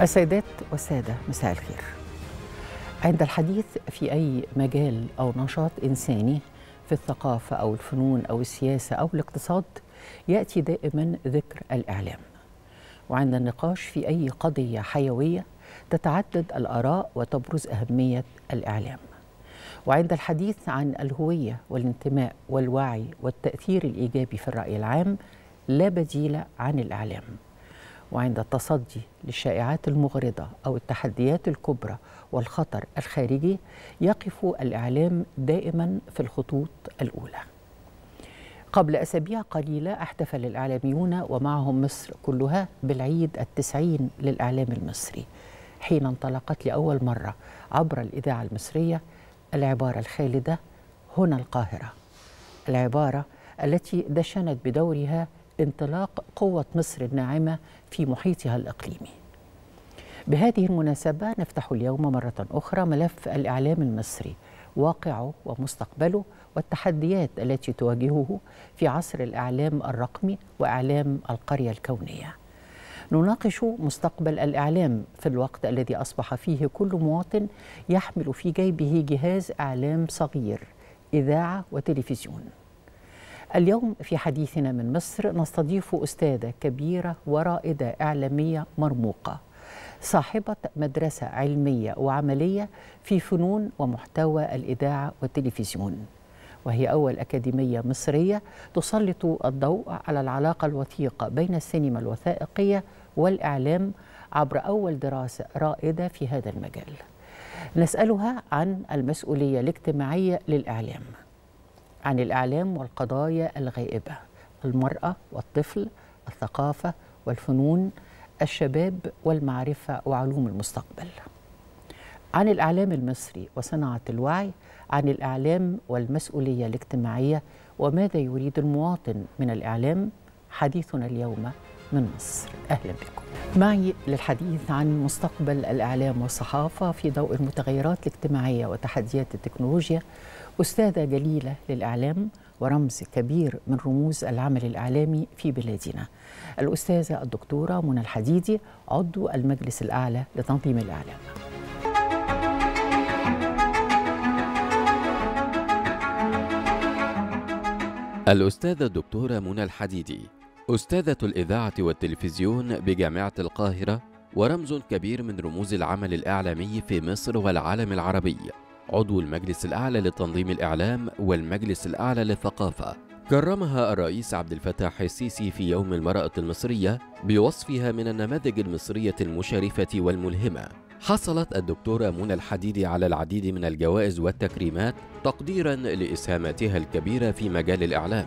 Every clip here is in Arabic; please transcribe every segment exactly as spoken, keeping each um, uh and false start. السيدات والسادة، مساء الخير. عند الحديث في أي مجال أو نشاط إنساني في الثقافة أو الفنون أو السياسة أو الاقتصاد يأتي دائما ذكر الإعلام. وعند النقاش في أي قضية حيوية تتعدد الآراء وتبرز أهمية الإعلام. وعند الحديث عن الهوية والانتماء والوعي والتأثير الإيجابي في الرأي العام لا بديل عن الإعلام. وعند التصدي للشائعات المغرضة أو التحديات الكبرى والخطر الخارجي يقف الإعلام دائما في الخطوط الأولى. قبل أسابيع قليلة احتفل الإعلاميون ومعهم مصر كلها بالعيد التسعين للإعلام المصري، حين انطلقت لأول مرة عبر الإذاعة المصرية العبارة الخالدة هنا القاهرة، العبارة التي دشنت بدورها انطلاق قوة مصر الناعمة في محيطها الإقليمي. بهذه المناسبة نفتح اليوم مرة أخرى ملف الإعلام المصري، واقعه ومستقبله والتحديات التي تواجهه في عصر الإعلام الرقمي وإعلام القرية الكونية. نناقش مستقبل الإعلام في الوقت الذي أصبح فيه كل مواطن يحمل في جيبه جهاز إعلام صغير، إذاعة وتلفزيون. اليوم في حديثنا من مصر نستضيف أستاذة كبيرة ورائدة إعلامية مرموقة، صاحبة مدرسة علمية وعملية في فنون ومحتوى الإذاعة والتلفزيون، وهي أول أكاديمية مصرية تسلط الضوء على العلاقة الوثيقة بين السينما الوثائقية والإعلام عبر أول دراسة رائدة في هذا المجال. نسألها عن المسؤولية الاجتماعية للإعلام، عن الإعلام والقضايا الغائبة، المرأة والطفل، الثقافة والفنون، الشباب والمعرفة وعلوم المستقبل، عن الإعلام المصري وصناعة الوعي، عن الإعلام والمسؤولية الاجتماعية وماذا يريد المواطن من الإعلام. حديثنا اليوم من مصر، أهلا بكم. معي للحديث عن مستقبل الإعلام والصحافة في ضوء المتغيرات الاجتماعية وتحديات التكنولوجيا أستاذة جليلة للإعلام ورمز كبير من رموز العمل الإعلامي في بلادنا، الأستاذة الدكتورة منى الحديدي، عضو المجلس الأعلى لتنظيم الإعلام. الأستاذة الدكتورة منى الحديدي، أستاذة الإذاعة والتلفزيون بجامعة القاهرة ورمز كبير من رموز العمل الإعلامي في مصر والعالم العربي، عضو المجلس الأعلى لتنظيم الإعلام والمجلس الأعلى للثقافة. كرمها الرئيس عبد الفتاح السيسي في يوم المرأة المصرية بوصفها من النماذج المصرية المشرفة والملهمة. حصلت الدكتورة منى الحديدي على العديد من الجوائز والتكريمات تقديرا لإسهاماتها الكبيرة في مجال الإعلام.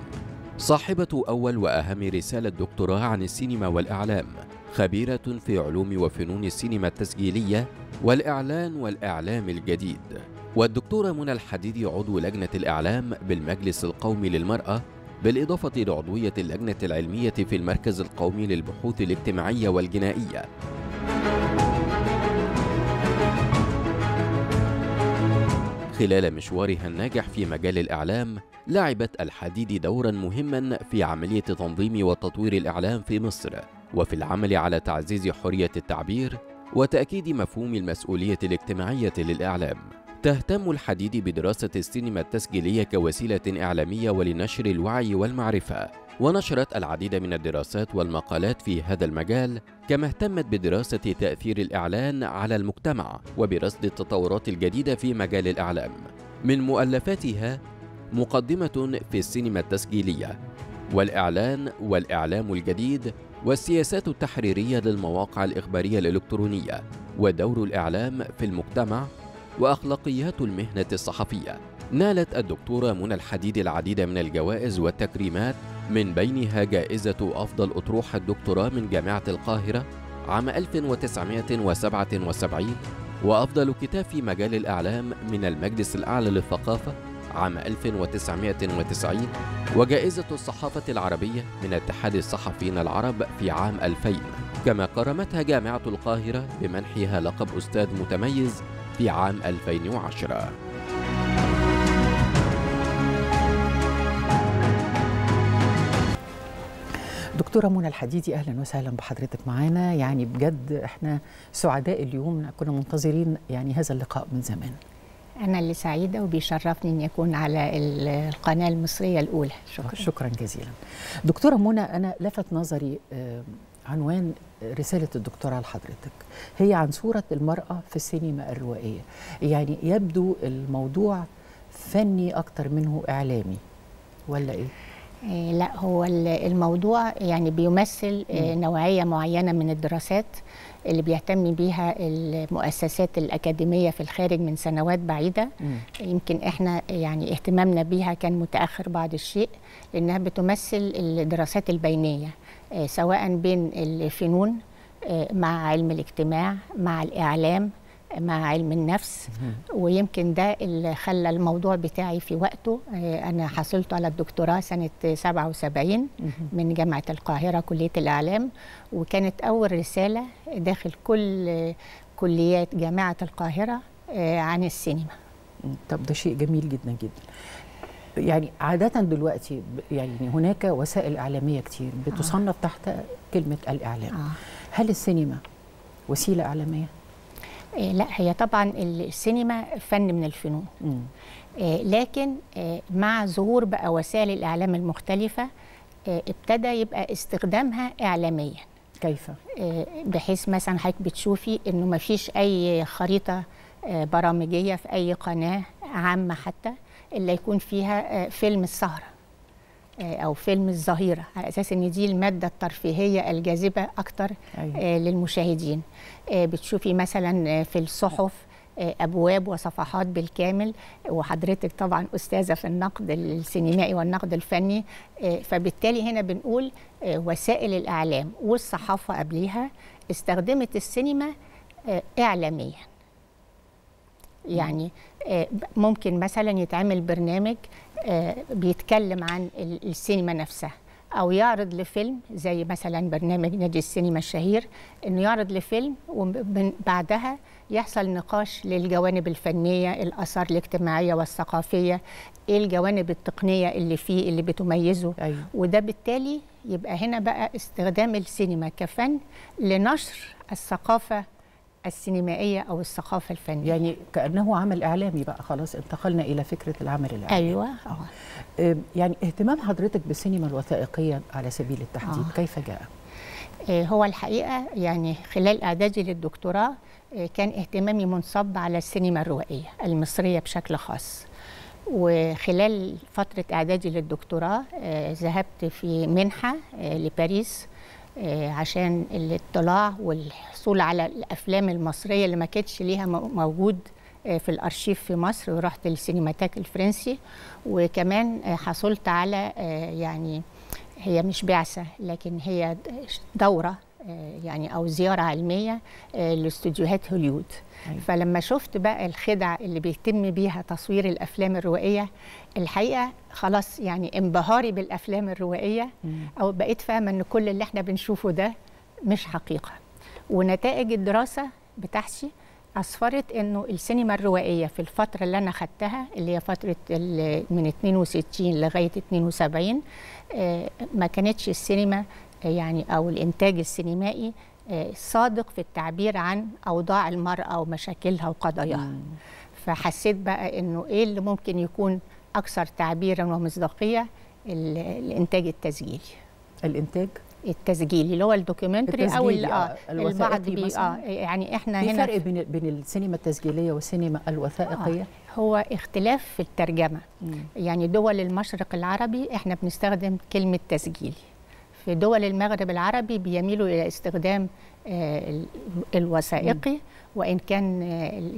صاحبة أول وأهم رسالة دكتوراه عن السينما والإعلام، خبيرة في علوم وفنون السينما التسجيلية والإعلان والإعلام الجديد. والدكتورة منى الحديدي عضو لجنة الإعلام بالمجلس القومي للمرأة، بالإضافة لعضوية اللجنة العلمية في المركز القومي للبحوث الاجتماعية والجنائية. خلال مشوارها الناجح في مجال الإعلام، لعبت الحديدي دورا مهما في عملية تنظيم وتطوير الإعلام في مصر، وفي العمل على تعزيز حرية التعبير وتأكيد مفهوم المسؤولية الاجتماعية للإعلام. تهتم الحديدي بدراسة السينما التسجيلية كوسيلة إعلامية ولنشر الوعي والمعرفة، ونشرت العديد من الدراسات والمقالات في هذا المجال، كما اهتمت بدراسة تأثير الإعلان على المجتمع وبرصد التطورات الجديدة في مجال الإعلام. من مؤلفاتها مقدمة في السينما التسجيلية والإعلان والإعلام الجديد والسياسات التحريرية للمواقع الإخبارية الإلكترونية ودور الإعلام في المجتمع وأخلاقيات المهنة الصحفية. نالت الدكتورة منى الحديدي العديد من الجوائز والتكريمات، من بينها جائزة أفضل أطروحة الدكتوراه من جامعة القاهرة عام ألف وتسعمائة وسبعة وسبعين، وأفضل كتاب في مجال الإعلام من المجلس الأعلى للثقافة عام ألف وتسعمائة وتسعين، وجائزة الصحافة العربية من اتحاد الصحفيين العرب في عام ألفين. كما كرمتها جامعة القاهرة بمنحها لقب أستاذ متميز في عام ألفين وعشرة. دكتورة منى الحديدي، أهلا وسهلا بحضرتك معانا. يعني بجد احنا سعداء اليوم، كنا منتظرين يعني هذا اللقاء من زمان. أنا اللي سعيدة وبيشرفني أن يكون على القناة المصرية الأولى. شكرا شكرا جزيلا. دكتورة منى، أنا لفت نظري عنوان رسالة الدكتوراه لحضرتك، هي عن صورة المرأة في السينما الروائية. يعني يبدو الموضوع فني أكتر منه إعلامي، ولا إيه؟ لا، هو الموضوع يعني بيمثل نوعية معينة من الدراسات اللي بيهتم بيها المؤسسات الأكاديمية في الخارج من سنوات بعيدة. م. يمكن احنا يعني اهتمامنا بيها كان متأخر بعض الشيء، لأنها بتمثل الدراسات البينية سواء بين الفنون مع علم الاجتماع مع الإعلام مع علم النفس. ويمكن ده اللي خلى الموضوع بتاعي في وقته. أنا حصلت على الدكتوراه سنة سبعة وسبعين من جامعة القاهرة كلية الإعلام، وكانت أول رسالة داخل كل كليات جامعة القاهرة عن السينما. طب ده شيء جميل جدا جدا. يعني عادة دلوقتي يعني هناك وسائل إعلامية كتير بتصنف آه. تحت كلمة الإعلام. آه. هل السينما وسيلة إعلامية؟ لا، هي طبعا السينما فن من الفنون، لكن مع ظهور بقى وسائل الإعلام المختلفة ابتدى يبقى استخدامها إعلاميا. كيف؟ بحيث مثلا حضرتك بتشوفي إنه ما فيش أي خريطة برامجية في أي قناة عامة حتى إلا يكون فيها فيلم السهرة أو فيلم الظهيرة، على أساس أن دي المادة الترفيهية الجاذبة أكتر. أيوة. للمشاهدين. بتشوفي مثلا في الصحف أبواب وصفحات بالكامل، وحضرتك طبعا أستاذة في النقد السينمائي والنقد الفني، فبالتالي هنا بنقول وسائل الإعلام والصحافة قبليها استخدمت السينما إعلاميا. يعني ممكن مثلا يتعمل برنامج بيتكلم عن السينما نفسها، أو يعرض لفيلم زي مثلا برنامج نادي السينما الشهير، إنه يعرض لفيلم وبعدها يحصل نقاش للجوانب الفنية، الآثار الاجتماعية والثقافية، إيه الجوانب التقنية اللي فيه اللي بتميزه. أيوة. وده بالتالي يبقى هنا بقى استخدام السينما كفن لنشر الثقافة السينمائية أو الثقافة الفنية. يعني كأنه عمل إعلامي بقى، خلاص انتقلنا إلى فكرة العمل الإعلامي. أيوة. أوه. يعني اهتمام حضرتك بالسينما الوثائقية على سبيل التحديد أوه. كيف جاء؟ هو الحقيقة يعني خلال إعدادي للدكتوراه كان اهتمامي منصب على السينما الروائية المصرية بشكل خاص، وخلال فترة إعدادي للدكتوراه ذهبت في منحة لباريس عشان الاطلاع والحصول على الافلام المصريه اللي ما كانتش ليها موجود في الارشيف في مصر، ورحت للسينماتاك الفرنسي، وكمان حصلت على يعني هي مش بعثه لكن هي دوره يعني او زياره علميه لاستوديوهات هوليود. أيوة. فلما شفت بقى الخدع اللي بيتم بيها تصوير الافلام الروائيه، الحقيقه خلاص يعني انبهاري بالافلام الروائيه، او بقيت فاهمه ان كل اللي احنا بنشوفه ده مش حقيقه. ونتائج الدراسه بتاعتي اسفرت انه السينما الروائيه في الفتره اللي انا خدتها اللي هي فتره من اتنين وستين لغايه اتنين وسبعين ما كانتش السينما يعني أو الإنتاج السينمائي صادق في التعبير عن أوضاع المرأة ومشاكلها وقضاياها. فحسيت بقى إنه إيه اللي ممكن يكون أكثر تعبيراً ومصداقية؟ الإنتاج التسجيلي. الإنتاج؟ التسجيلي اللي هو الدوكيومنتري أو آه البعض بي آه يعني إحنا في هنا في فرق بين بين السينما التسجيلية والسينما الوثائقية؟ آه هو اختلاف في الترجمة. مم. يعني دول المشرق العربي إحنا بنستخدم كلمة تسجيلي، في دول المغرب العربي بيميلوا إلى استخدام الوثائقي، وإن كان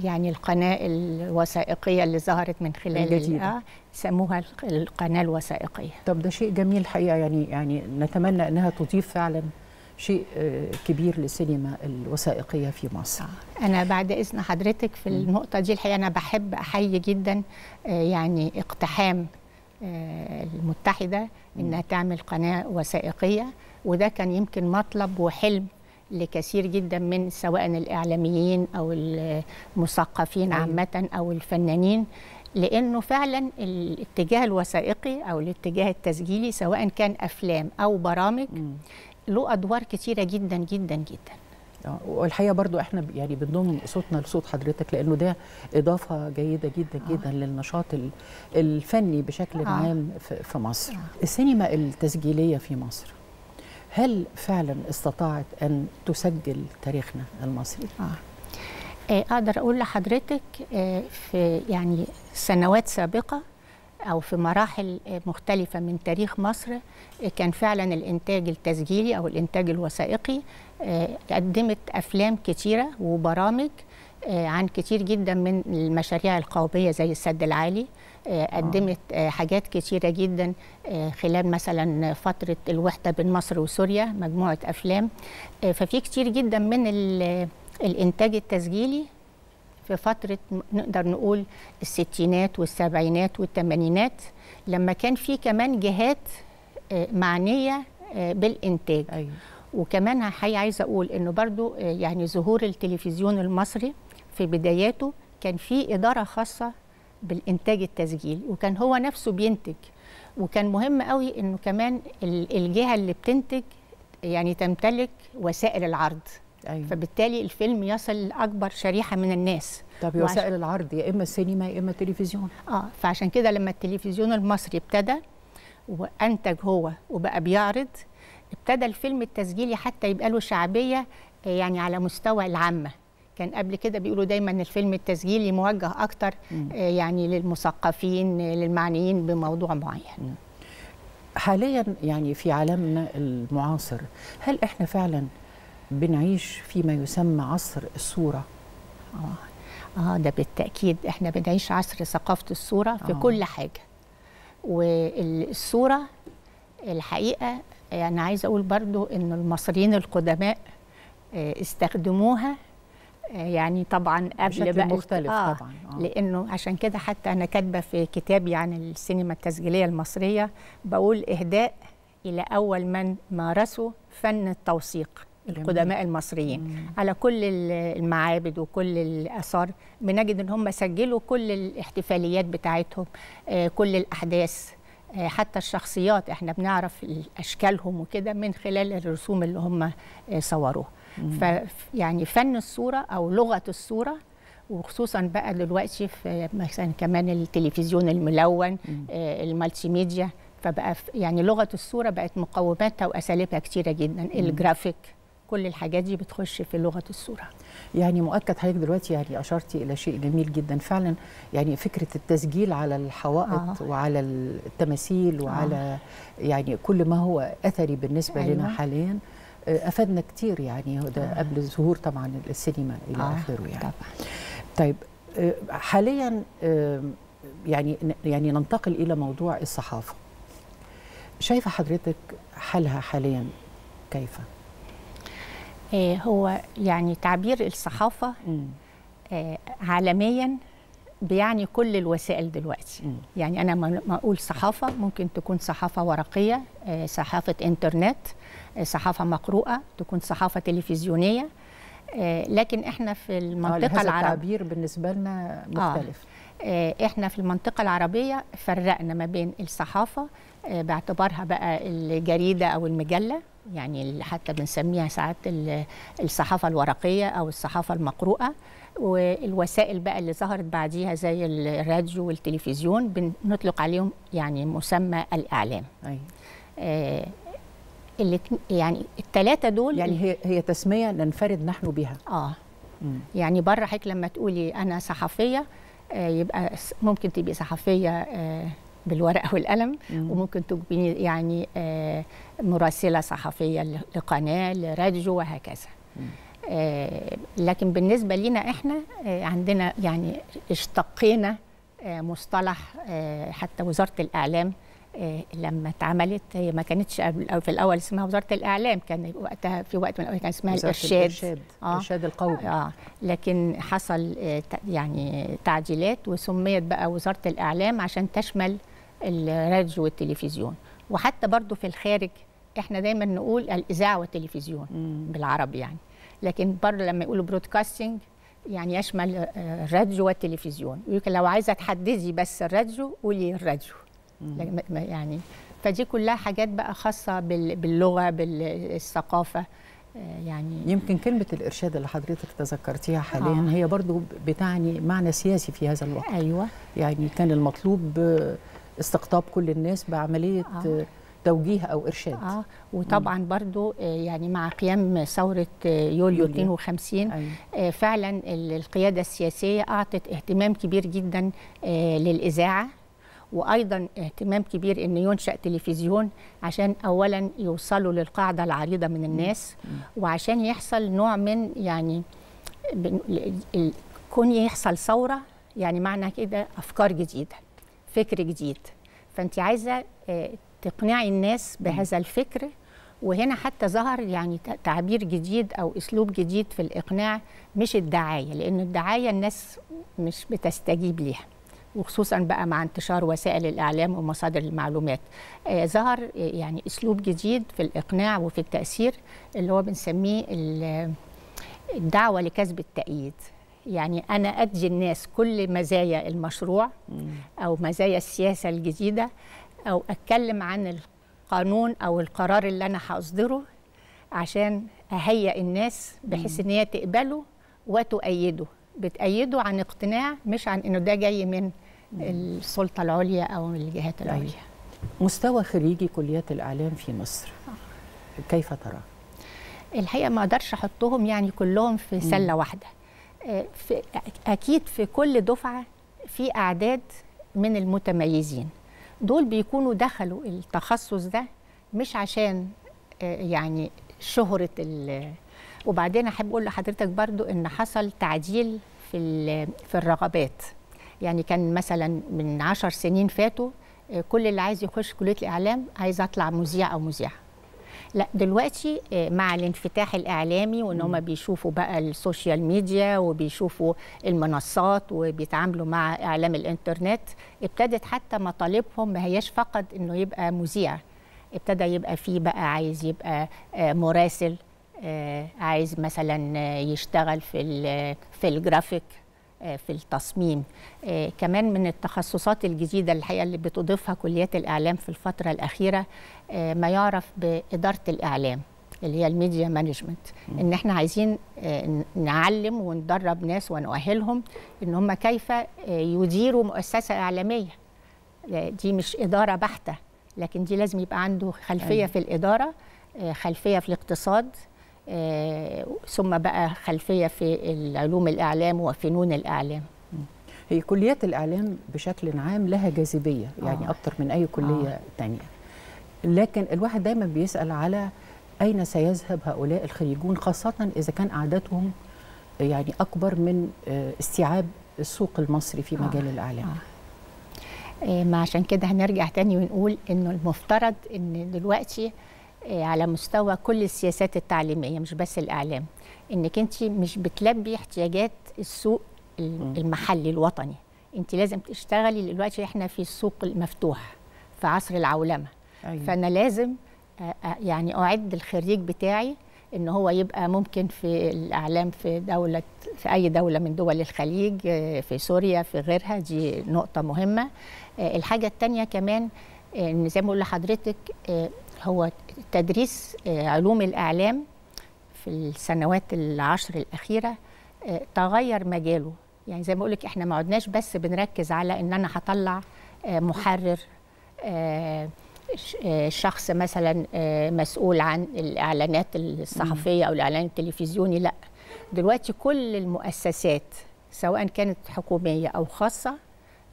يعني القناة الوثائقية اللي ظهرت من خلال سموها القناة الوثائقية. طب ده شيء جميل الحقيقة، يعني يعني نتمنى أنها تضيف فعلا شيء كبير للسينما الوثائقية في مصر. أنا بعد إذن حضرتك في النقطة دي الحقيقة أنا بحب أحيي جدا يعني اقتحام المتحدة إنها تعمل قناة وثائقية، وده كان يمكن مطلب وحلم لكثير جدا من سواء الإعلاميين أو المثقفين عامة أو الفنانين، لأنه فعلا الاتجاه الوثائقي أو الاتجاه التسجيلي سواء كان أفلام أو برامج له أدوار كتيرة جدا جدا جدا. والحقيقه برضو احنا يعني بنضم صوتنا لصوت حضرتك، لانه ده اضافه جيده جدا جدا آه. للنشاط الفني بشكل آه. عام في مصر. آه. السينما التسجيليه في مصر هل فعلا استطاعت ان تسجل تاريخنا المصري؟ آه. آه اقدر اقول لحضرتك آه في يعني سنوات سابقه أو في مراحل مختلفة من تاريخ مصر كان فعلا الإنتاج التسجيلي أو الإنتاج الوثائقي قدمت أفلام كتيرة وبرامج عن كتير جدا من المشاريع القومية زي السد العالي، قدمت حاجات كتيرة جدا خلال مثلا فترة الوحدة بين مصر وسوريا مجموعة أفلام. ففي كتير جدا من الإنتاج التسجيلي في فترة نقدر نقول الستينات والسبعينات والثمانينات، لما كان في كمان جهات معنية بالإنتاج. أيوة. وكمان حقيقي عايزة أقول إنه برضو يعني ظهور التلفزيون المصري في بداياته كان في إدارة خاصة بالإنتاج التسجيلي، وكان هو نفسه بينتج، وكان مهم قوي إنه كمان الجهة اللي بتنتج يعني تمتلك وسائل العرض. أيوة. فبالتالي الفيلم يصل لاكبر شريحه من الناس. طب وعش... وسائل العرض يا اما السينما يا اما التلفزيون. اه فعشان كده لما التلفزيون المصري ابتدى وانتج هو وبقى بيعرض، ابتدى الفيلم التسجيلي حتى يبقى له شعبيه يعني على مستوى العامه. كان قبل كده بيقولوا دايما الفيلم التسجيلي موجه اكتر م. يعني للمثقفين للمعنيين بموضوع معين. م. حاليا يعني في عالمنا المعاصر هل احنا فعلا بنعيش فيما يسمى عصر الصورة؟ آه, آه ده بالتأكيد إحنا بنعيش عصر ثقافة الصورة في آه. كل حاجة. والصورة الحقيقة أنا عايزة أقول برضو إن المصريين القدماء استخدموها يعني طبعا قبل بقى مختلف آه طبعا آه. لأنه عشان كده حتى أنا كاتبة في كتابي عن السينما التسجيلية المصرية بقول إهداء إلى أول من مارسوا فن التوثيق، القدماء المصريين. مم. على كل المعابد وكل الآثار بنجد إن هم سجلوا كل الاحتفاليات بتاعتهم، آه كل الأحداث، آه حتى الشخصيات إحنا بنعرف أشكالهم وكده من خلال الرسوم اللي هم آه صوروها. فيعني فن الصورة أو لغة الصورة، وخصوصا بقى دلوقتي في مثلا كمان التلفزيون الملون، آه المالتي ميديا، فبقى يعني لغة الصورة بقت مقوماتها وأساليبها كتيرة جدا. مم. الجرافيك، كل الحاجات دي بتخش في لغة الصورة. يعني مؤكد حضرتك دلوقتي يعني أشرتي إلى شيء جميل جدا فعلا، يعني فكرة التسجيل على الحوائط آه. وعلى التماثيل وعلى آه. يعني كل ما هو أثري بالنسبة أيوة. لنا حاليا أفادنا كتير يعني، ده آه. قبل ظهور طبعا السينما إلى آه. آخره يعني. طبعا. طيب حاليا يعني يعني ننتقل إلى موضوع الصحافة. شايفة حضرتك حالها حاليا كيف؟ هو يعني تعبير الصحافة آه عالميا بيعني كل الوسائل دلوقتي. م. يعني أنا ما أقول صحافة ممكن تكون صحافة ورقية، آه صحافة إنترنت، آه صحافة مقروءة، تكون صحافة تلفزيونية، آه لكن إحنا في المنطقة آه العربية التعبير بالنسبة لنا مختلف. آه آه إحنا في المنطقة العربية فرقنا ما بين الصحافة آه باعتبارها بقى الجريدة أو المجلة، يعني حتى بنسميها ساعات الصحافة الورقية أو الصحافة المقروءة، والوسائل بقى اللي ظهرت بعديها زي الراديو والتلفزيون بنطلق عليهم يعني مسمى الإعلام. أي. آه اللي يعني الثلاثة دول يعني هي هي تسمية ننفرد نحن بها. آه م. يعني بره حضرتك لما تقولي أنا صحفية آه يبقى ممكن تبقي صحفية آه بالورقة والقلم، مم. وممكن تكوني يعني آه مراسلة صحفية لقناة لراديو وهكذا. آه لكن بالنسبة لنا احنا آه عندنا يعني اشتقينا آه مصطلح آه حتى وزارة الإعلام آه لما اتعملت هي ما كانتش قبل في الأول اسمها وزارة الإعلام، كان وقتها في وقت من الأول كان اسمها الإرشاد، الإرشاد القومي. آه لكن حصل آه يعني تعديلات وسميت بقى وزارة الإعلام عشان تشمل الراديو والتلفزيون. وحتى برضو في الخارج احنا دايما نقول الاذاعه والتلفزيون مم. بالعربي يعني، لكن برضو لما يقولوا برودكاستنج يعني يشمل الراديو والتلفزيون. يمكن لو عايزه تحددي بس الراديو قولي الراديو يعني. فدي كلها حاجات بقى خاصة باللغة بالثقافة. يعني يمكن كلمة الإرشاد اللي حضرتك تذكرتيها حاليا آه. هي برضو بتعني معنى سياسي في هذا الوقت. أيوة. يعني كان المطلوب استقطاب كل الناس بعملية آه. توجيه أو إرشاد. آه. وطبعا مم. برضو يعني مع قيام ثورة يوليو اثنين وخمسين أيوة. فعلا القيادة السياسية أعطت اهتمام كبير جدا للإذاعة، وأيضا اهتمام كبير أن ينشأ تلفزيون عشان أولا يوصلوا للقاعدة العريضة من الناس، وعشان يحصل نوع من يعني كون يحصل ثورة، يعني معنى كده أفكار جديدة، فكر جديد، فأنت عايزة تقنعي الناس بهذا الفكر. وهنا حتى ظهر يعني تعبير جديد أو أسلوب جديد في الإقناع، مش الدعاية، لأن الدعاية الناس مش بتستجيب ليها، وخصوصا بقى مع انتشار وسائل الإعلام ومصادر المعلومات. آه ظهر يعني أسلوب جديد في الإقناع وفي التأثير اللي هو بنسميه الدعوة لكسب التأييد. يعني أنا أدي الناس كل مزايا المشروع أو مزايا السياسة الجديدة، أو أتكلم عن القانون أو القرار اللي أنا هأصدره عشان أهيئ الناس بحيث إن هي تقبله وتؤيده. بتأيده عن اقتناع، مش عن إنه ده جاي من السلطة العليا أو من الجهات العليا. مستوى خريجي كليات الإعلام في مصر كيف ترى؟ الحقيقة ما أقدرش أحطهم يعني كلهم في سلة واحدة. في أكيد في كل دفعة في أعداد من المتميزين، دول بيكونوا دخلوا التخصص ده مش عشان يعني شهرة ال. وبعدين أحب أقول لحضرتك برضو إن حصل تعديل في في الرغبات. يعني كان مثلا من عشر سنين فاتوا كل اللي عايز يخش كلية الإعلام عايز أطلع مذيع أو مذيعة. لا دلوقتي مع الانفتاح الإعلامي وإن هم بيشوفوا بقى السوشيال ميديا وبيشوفوا المنصات وبيتعاملوا مع إعلام الإنترنت، ابتدت حتى مطالبهم ما هياش فقط إنه يبقى مذيع، ابتدى يبقى فيه بقى عايز يبقى مراسل، عايز مثلا يشتغل في في الجرافيك، في التصميم. كمان من التخصصات الجديدة الحقيقة اللي بتضيفها كليات الإعلام في الفترة الأخيرة ما يعرف بإدارة الإعلام اللي هي الميديا مانجمنت، إن إحنا عايزين نعلم وندرب ناس ونؤهلهم إن هم كيف يديروا مؤسسة إعلامية. دي مش إدارة بحتة، لكن دي لازم يبقى عنده خلفية في الإدارة، خلفية في الاقتصاد، آه، ثم بقى خلفية في علوم الإعلام وفنون الإعلام. هي كليات الإعلام بشكل عام لها جاذبية يعني آه. أكتر من أي كلية آه. تانية، لكن الواحد دايما بيسأل على أين سيذهب هؤلاء الخريجون، خاصة إذا كان أعدادهم يعني أكبر من استيعاب السوق المصري في مجال آه. الإعلام. آه. آه. ما عشان كده هنرجع تاني ونقول إنه المفترض إن دلوقتي على مستوى كل السياسات التعليمية مش بس الإعلام، إنك أنت مش بتلبي احتياجات السوق المحلي الوطني، أنت لازم تشتغلي. دلوقتي إحنا في السوق المفتوح في عصر العولمة. أيوة. فأنا لازم يعني أعد الخريج بتاعي إن هو يبقى ممكن في الإعلام في دولة، في أي دولة من دول الخليج، في سوريا، في غيرها. دي نقطة مهمة. الحاجة التانية كمان إن زي ما بقول لحضرتك هو تدريس علوم الإعلام في السنوات العشر الأخيرة تغير مجاله. يعني زي ما بقولك إحنا ما عدناش بس بنركز على إن أنا هطلع محرر، شخص مثلا مسؤول عن الإعلانات الصحفية أو الإعلان التلفزيوني، لا دلوقتي كل المؤسسات سواء كانت حكومية أو خاصة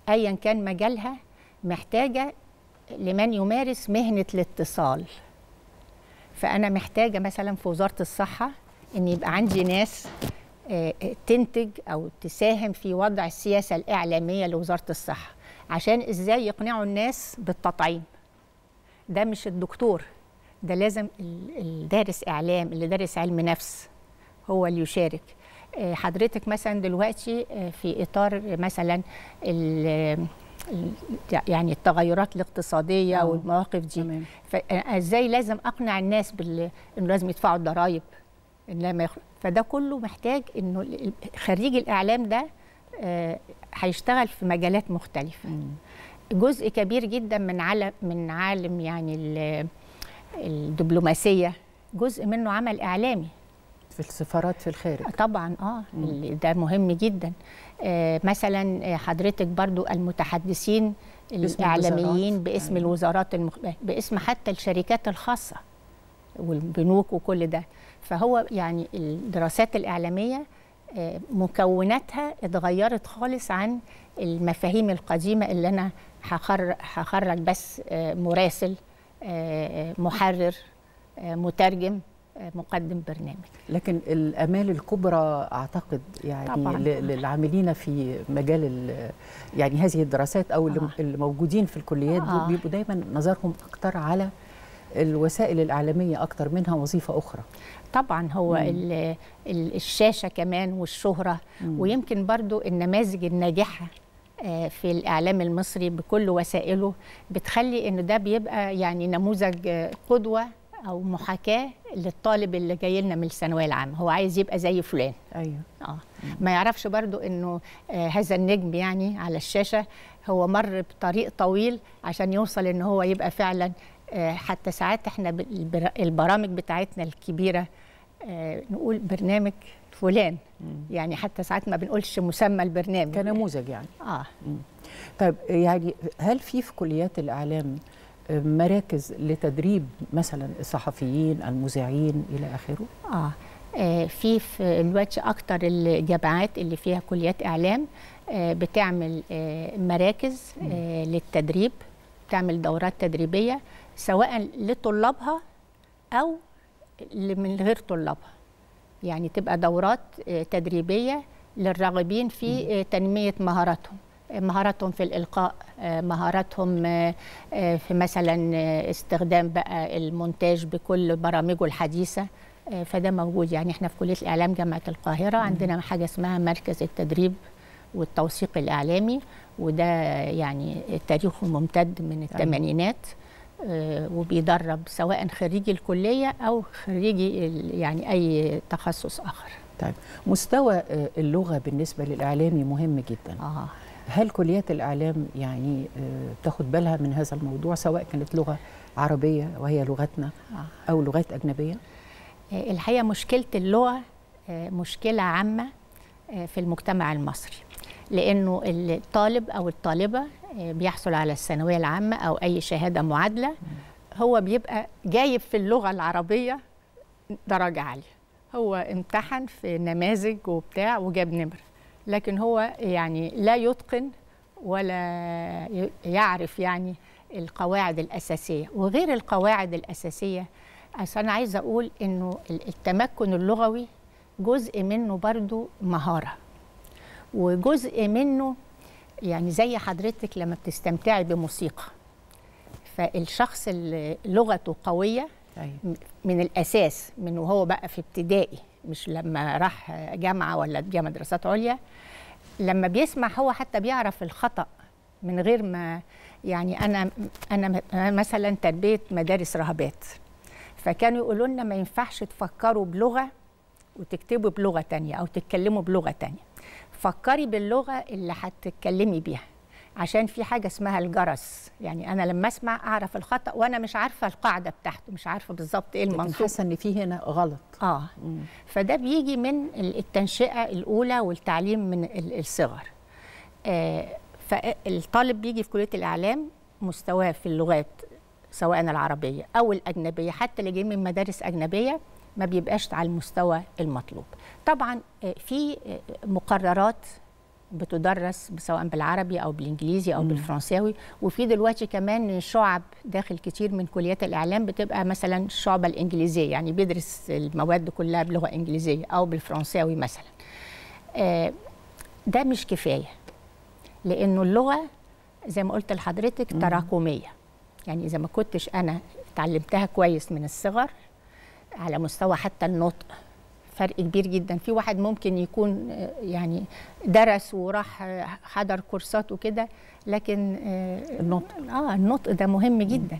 أيا كان مجالها محتاجة لمن يمارس مهنة الاتصال. فأنا محتاجة مثلا في وزارة الصحة إن يبقى عندي ناس تنتج أو تساهم في وضع السياسة الإعلامية لوزارة الصحة، عشان إزاي يقنعوا الناس بالتطعيم. ده مش الدكتور، ده لازم الدارس إعلام اللي دارس علم نفس هو اللي يشارك. حضرتك مثلا دلوقتي في إطار مثلا يعني التغيرات الاقتصادية أوه. والمواقف دي، فازاي لازم اقنع الناس بال انه لازم يدفعوا الضرائب ان ما يخ... فده كله محتاج انه خريج الاعلام ده هيشتغل آه في مجالات مختلفة. جزء كبير جدا من عالم من عالم يعني الدبلوماسيه، جزء منه عمل اعلامي في السفارات في الخارج طبعا. اه ده مهم جدا. آه مثلا حضرتك برضو المتحدثين الاعلاميين باسم الوزارات المخ... باسم حتى الشركات الخاصه والبنوك وكل ده. فهو يعني الدراسات الاعلاميه مكوناتها اتغيرت خالص عن المفاهيم القديمه اللي انا هخرج بس مراسل، محرر، مترجم، مقدم برنامج. لكن الامال الكبرى اعتقد يعني للعاملين في مجال يعني هذه الدراسات او آه. اللي موجودين في الكليات آه. بيبقوا دايما نظرهم اكتر على الوسائل الإعلامية أكتر منها وظيفة أخرى. طبعا هو ال الشاشة كمان والشهرة مم. ويمكن برضو النماذج الناجحة في الإعلام المصري بكل وسائله بتخلي إن ده بيبقى يعني نموذج قدوة أو محاكاة للطالب اللي جاي لنا من الثانوية العامة، هو عايز يبقى زي فلان. أيوه. آه. ما يعرفش برضو إنه هذا النجم يعني على الشاشة هو مر بطريق طويل عشان يوصل إن هو يبقى فعلا. حتى ساعات احنا البرامج بتاعتنا الكبيرة نقول برنامج فلان، يعني حتى ساعات ما بنقولش مسمى البرنامج كنموذج يعني. اه مم. طيب يعني هل في في كليات الإعلام مراكز لتدريب مثلا الصحفيين، المذيعين إلى آخره؟ اه في في الوقت أكتر الجامعات اللي فيها كليات إعلام بتعمل مراكز للتدريب، بتعمل دورات تدريبية سواء لطلابها أو من غير طلابها، يعني تبقى دورات تدريبية للراغبين في تنمية مهاراتهم، مهاراتهم في الإلقاء، مهاراتهم في مثلا استخدام بقى المونتاج بكل برامجه الحديثة. فده موجود يعني احنا في كلية الإعلام جامعة القاهرة عندنا حاجة اسمها مركز التدريب والتوثيق الإعلامي، وده يعني تاريخه ممتد من الثمانينات، وبيدرب سواء خريجي الكلية أو خريجي يعني أي تخصص آخر. طيب مستوى اللغة بالنسبة للإعلامي مهم جدا. آه. هل كليات الإعلام يعني تاخد بالها من هذا الموضوع سواء كانت لغة عربية وهي لغتنا آه. أو لغات أجنبية؟ الحقيقة مشكلة اللغة مشكلة عامة في المجتمع المصري، لأنه الطالب أو الطالبة بيحصل على الثانوية العامة أو أي شهادة معادلة، هو بيبقى جايب في اللغة العربية درجة عالية، هو امتحن في نماذج وبتاع وجاب نمر، لكن هو يعني لا يتقن ولا يعرف يعني القواعد الأساسية وغير القواعد الأساسية. أنا عايزة أقول إنه التمكن اللغوي جزء منه برضو مهارة، وجزء منه يعني زي حضرتك لما بتستمتعي بموسيقى، فالشخص اللي لغته قوية من الأساس من وهو بقى في ابتدائي، مش لما راح جامعة ولا جامعة دراسات عليا، لما بيسمع هو حتى بيعرف الخطأ من غير ما يعني. أنا أنا مثلا تربية مدارس رهبات، فكانوا يقولوا لنا ما ينفعش تفكروا بلغة وتكتبوا بلغة تانية أو تتكلموا بلغة تانية، فكري باللغة اللي هتتكلمي بيها، عشان في حاجة اسمها الجرس. يعني أنا لما أسمع أعرف الخطأ وأنا مش عارفة القاعدة بتاعته، مش عارفة بالظبط إيه المنصوب، حاسة إن في هنا غلط. آه مم. فده بيجي من التنشئة الأولى والتعليم من الصغر. آه فالطالب بيجي في كلية الإعلام مستواه في اللغات سواء العربية أو الأجنبية، حتى اللي جاي من مدارس أجنبية ما بيبقاش على المستوى المطلوب. طبعا في مقررات بتدرس سواء بالعربي او بالانجليزي او بالفرنساوي، وفي دلوقتي كمان شعب داخل كتير من كليات الاعلام بتبقى مثلا الشعبه الانجليزيه، يعني بيدرس المواد كلها بلغه انجليزيه او بالفرنساوي مثلا. ده مش كفايه، لانه اللغه زي ما قلت لحضرتك تراكميه، يعني اذا ما كنتش انا اتعلمتها كويس من الصغر على مستوى حتى النطق فرق كبير جدا. في واحد ممكن يكون يعني درس وراح حضر كورسات وكده، لكن النطق اه النطق ده مهم جدا.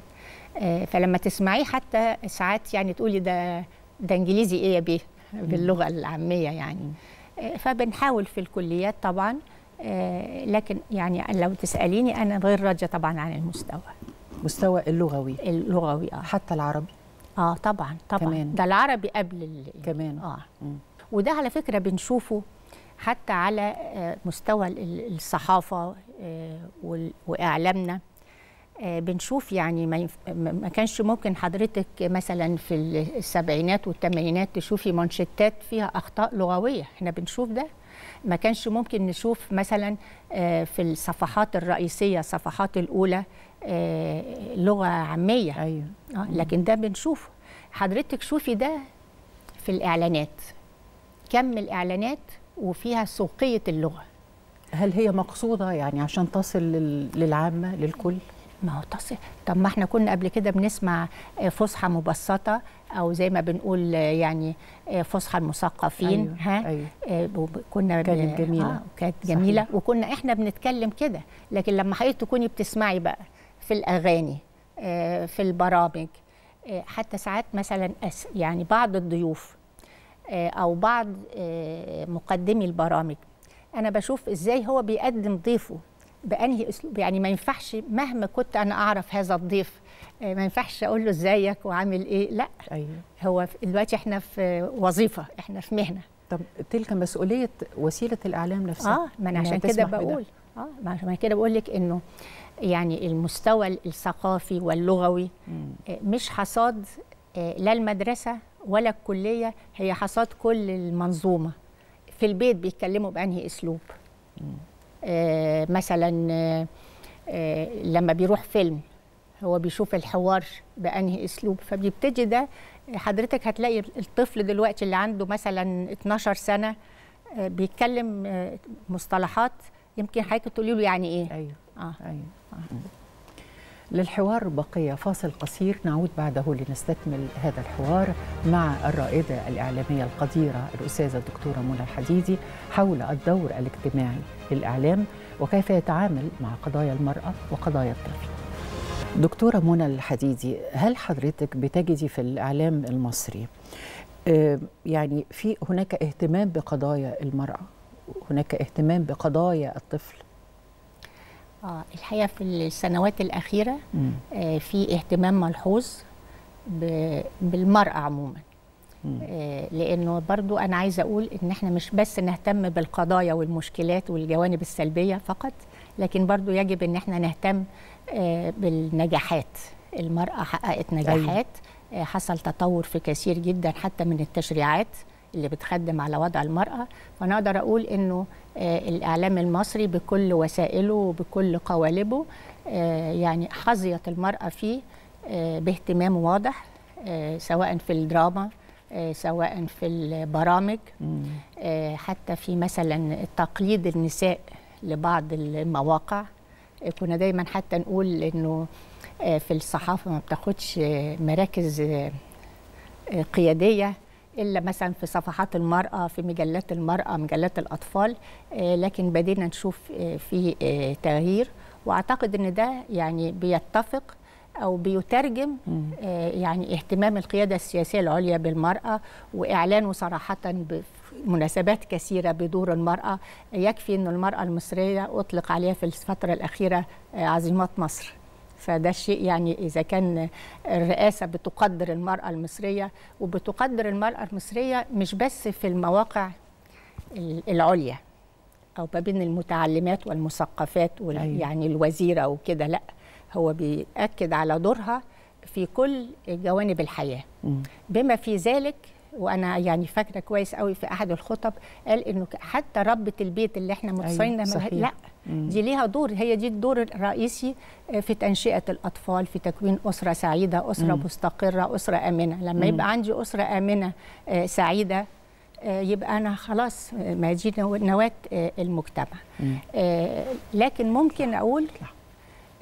آه فلما تسمعيه حتى ساعات يعني تقولي ده ده انجليزي ايه يا بيه باللغه العاميه يعني. آه فبنحاول في الكليات طبعا لكن يعني لو تسأليني أنا غير راضية طبعا عن المستوى مستوى اللغوي اللغوي اه حتى العربي اه طبعا طبعا كمان. ده العربي قبل ال... كمان اه م. وده على فكرة بنشوفه حتى على مستوى الصحافة وإعلامنا، بنشوف يعني ما كانش ممكن حضرتك مثلا في السبعينات والثمانينات تشوفي مانشيتات فيها أخطاء لغوية، احنا بنشوف ده. ما كانش ممكن نشوف مثلا في الصفحات الرئيسية الصفحات الأولى لغة عامية. أيوة. لكن ده بنشوفه. حضرتك شوفي ده في الإعلانات، كم الإعلانات وفيها سوقية اللغة. هل هي مقصودة يعني عشان تصل للعامة للكل؟ ما هو تصل. طب ما احنا كنا قبل كده بنسمع فصحى مبسطة أو زي ما بنقول يعني فصحى المثقفين. أيوة. ها أيوة. كنا كانت جميلة آه. كانت جميلة صحيح. وكنا احنا بنتكلم كده، لكن لما حضرتك تكوني بتسمعي بقى في الأغاني في البرامج، حتى ساعات مثلا يعني بعض الضيوف أو بعض مقدمي البرامج أنا بشوف إزاي هو بيقدم ضيفه بأنهي أسلوب. يعني ما ينفعش مهما كنت أنا أعرف هذا الضيف ما ينفعش أقول له إزيك وعامل إيه، لا. أيوة. هو دلوقتي إحنا في وظيفة، إحنا في مهنة. طب تلك مسؤولية وسيلة الإعلام نفسها. آه ما أنا عشان كده بقول آه ما أنا كده بقول لك إنه يعني المستوى الثقافي واللغوي م. مش حصاد لا المدرسة ولا الكلية، هي حصاد كل المنظومة. في البيت بيتكلموا بأنهي أسلوب؟ آه مثلا آه لما بيروح فيلم هو بيشوف الحوار بأنهي أسلوب، فبيبتدي ده. حضرتك هتلاقي الطفل دلوقتي اللي عنده مثلا اتناشر سنة آه بيتكلم آه مصطلحات يمكن حضرتك تقولي له يعني إيه؟ أيوه آه. أيوه آه. للحوار بقية، فاصل قصير نعود بعده لنستكمل هذا الحوار مع الرائدة الإعلامية القديرة الأستاذة الدكتورة منى الحديدي حول الدور الاجتماعي للإعلام وكيف يتعامل مع قضايا المرأة وقضايا الطفل. دكتورة منى الحديدي، هل حضرتك بتجدي في الإعلام المصري يعني في هناك اهتمام بقضايا المرأة، هناك اهتمام بقضايا الطفل؟ آه الحقيقة في السنوات الأخيرة آه في اهتمام ملحوظ بالمرأة عموما، آه لأنه برضو أنا عايزة أقول إن إحنا مش بس نهتم بالقضايا والمشكلات والجوانب السلبية فقط، لكن برضو يجب إن إحنا نهتم آه بالنجاحات. المرأة حققت نجاحات، آه حصل تطور في كثير جدا حتى من التشريعات اللي بتخدم على وضع المرأة، فأنا أقدر أقول إنه الإعلام المصري بكل وسائله وبكل قوالبه يعني حظيت المرأة فيه باهتمام واضح، سواء في الدراما سواء في البرامج، حتى في مثلا تقليد النساء لبعض المواقع. كنا دايما حتى نقول إنه في الصحافة ما بتاخدش مراكز قيادية إلا مثلا في صفحات المرأة، في مجلات المرأة، مجلات الأطفال، لكن بدينا نشوف في تغيير، وأعتقد إن ده يعني بيتفق أو بيترجم يعني اهتمام القيادة السياسية العليا بالمرأة وإعلانه صراحة بمناسبات كثيرة بدور المرأة. يكفي إن المرأة المصرية أطلق عليها في الفترة الأخيرة عظيمات مصر، فده الشيء يعني إذا كان الرئاسة بتقدر المرأة المصرية، وبتقدر المرأة المصرية مش بس في المواقع العليا أو ما بين المتعلمات والمثقفات وال... أيوة. يعني الوزيرة وكده، لا هو بيأكد على دورها في كل جوانب الحياة م. بما في ذلك. وأنا يعني فاكرة كويس قوي في أحد الخطب قال إنه حتى ربة البيت اللي إحنا متصينة أيوة. لا مم. دي ليها دور، هي دي الدور الرئيسي في تنشئة الأطفال، في تكوين أسرة سعيدة، أسرة مم. مستقرة، أسرة آمنة. لما مم. يبقى عندي أسرة آمنة آه سعيدة، آه يبقى أنا خلاص ما دي نواة آه المجتمع. آه لكن ممكن أقول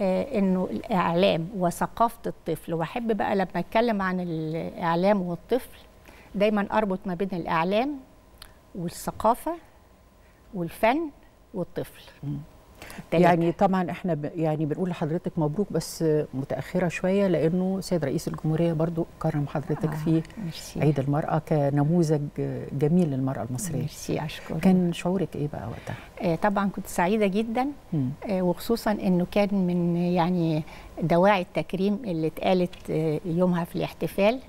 آه إنه الإعلام وثقافة الطفل، وأحب بقى لما أتكلم عن الإعلام والطفل دايما أربط ما بين الإعلام والثقافة والفن والطفل. تلاتة. يعني طبعا احنا ب... يعني بنقول لحضرتك مبروك، بس متاخره شويه لانه سيد رئيس الجمهوريه برضو كرم حضرتك آه. في مرسي. عيد المراه كنموذج جميل للمراه المصريه. ميرسي، اشكرك. كان شعورك ايه بقى وقتها؟ آه طبعا كنت سعيده جدا، آه وخصوصا انه كان من يعني دواعي التكريم اللي اتقالت آه يومها في الاحتفال،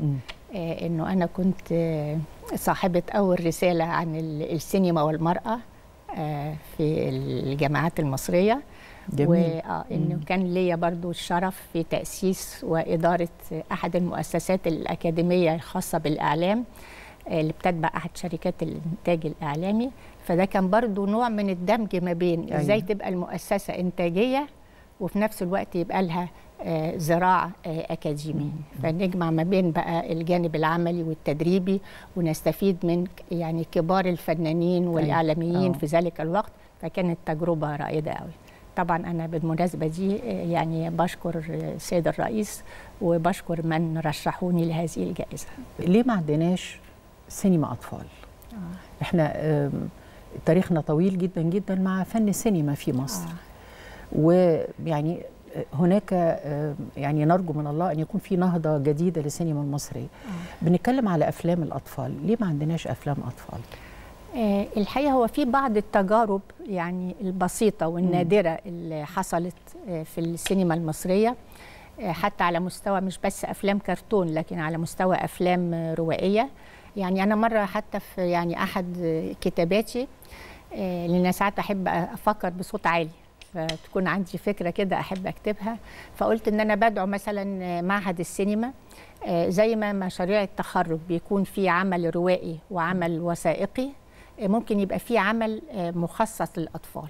آه انه انا كنت آه صاحبه اول رساله عن السينما والمراه في الجامعات المصرية. جميل. وإنه كان ليا برضو الشرف في تأسيس وإدارة أحد المؤسسات الأكاديمية الخاصة بالإعلام اللي بتتبع أحد شركات الإنتاج الإعلامي، فده كان برضو نوع من الدمج ما بين إزاي أيوة. تبقى المؤسسة إنتاجية وفي نفس الوقت يبقى لها زراعة أكاديمي، فنجمع ما بين بقى الجانب العملي والتدريبي ونستفيد من يعني كبار الفنانين والإعلاميين في ذلك الوقت، فكانت تجربة رائدة قوي. طبعا أنا بالمناسبة دي يعني بشكر السيد الرئيس وبشكر من رشحوني لهذه الجائزة. ليه ما عندناش سينما أطفال؟ آه. إحنا تاريخنا طويل جدا جدا مع فن السينما في مصر، آه. ويعني هناك يعني نرجو من الله أن يكون في نهضة جديدة للسينما المصرية. آه. بنتكلم على أفلام الأطفال، ليه ما عندناش أفلام أطفال؟ آه الحقيقة هو في بعض التجارب يعني البسيطة والنادرة اللي حصلت في السينما المصرية، حتى على مستوى مش بس أفلام كرتون لكن على مستوى أفلام روائية. يعني أنا مرة حتى في يعني أحد كتاباتي، آه لأن ساعات أحب أفكر بصوت عالي فتكون عندي فكرة كده أحب أكتبها، فقلت إن أنا بدعو مثلا معهد السينما زي ما مشاريع التخرج بيكون في عمل روائي وعمل وثائقي، ممكن يبقى في عمل مخصص للأطفال،